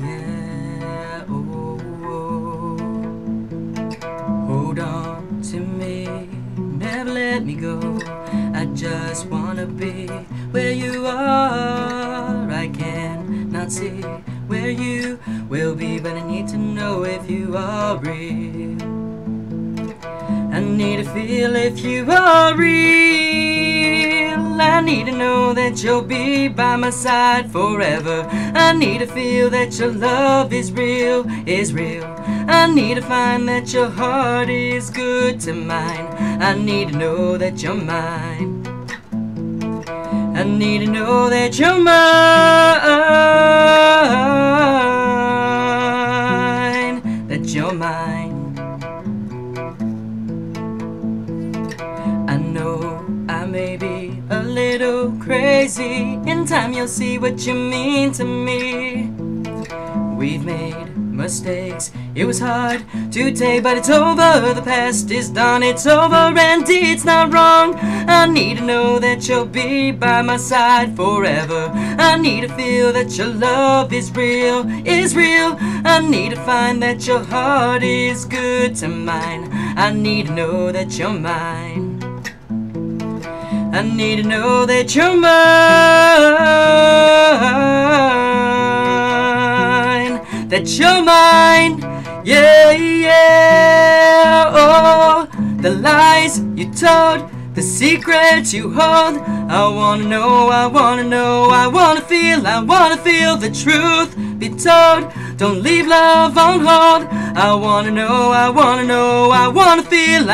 yeah, oh, oh. Hold on to me, never let me go. I just wanna be where you are. I cannot see where you will be, but I need to know if you are real. I need to feel if you are real. I need to know that you'll be by my side forever. I need to feel that your love is real, is real. I need to find that your heart is good to mine. I need to know that you're mine. I need to know that you're mine, that you're mine. I know I may be a little crazy. In time you'll see what you mean to me. We've made mistakes, it was hard to take, but it's over. The past is done, it's over, and it's not wrong. I need to know that you'll be by my side forever. I need to feel that your love is real, is real. I need to find that your heart is good to mine. I need to know that you're mine. I need to know that you're mine, that you're mine. Yeah, yeah, oh, the lies you told, the secrets you hold. I wanna know, I wanna know, I wanna feel the truth be told. Don't leave love on hold. I wanna know, I wanna know, I wanna feel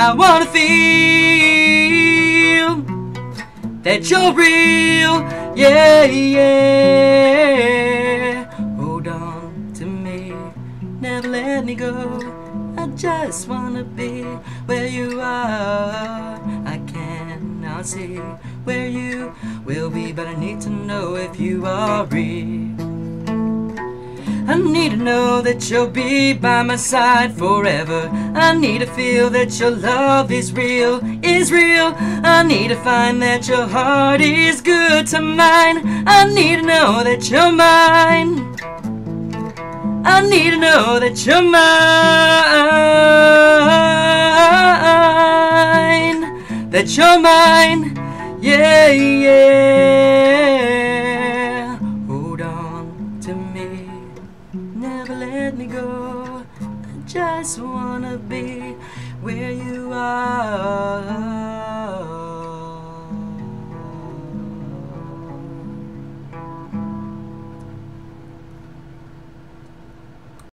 that you're real, yeah, yeah. Hold on to me, never let me go. I just wanna be where you are. I cannot see where you will be, but I need to know if you are real. I need to know that you'll be by my side forever. I need to feel that your love is real, is real. I need to find that your heart is good to mine. I need to know that you're mine. I need to know that you're mine, that you're mine. Yeah, yeah. Hold on to me, never let me go. I just wanna be where you are.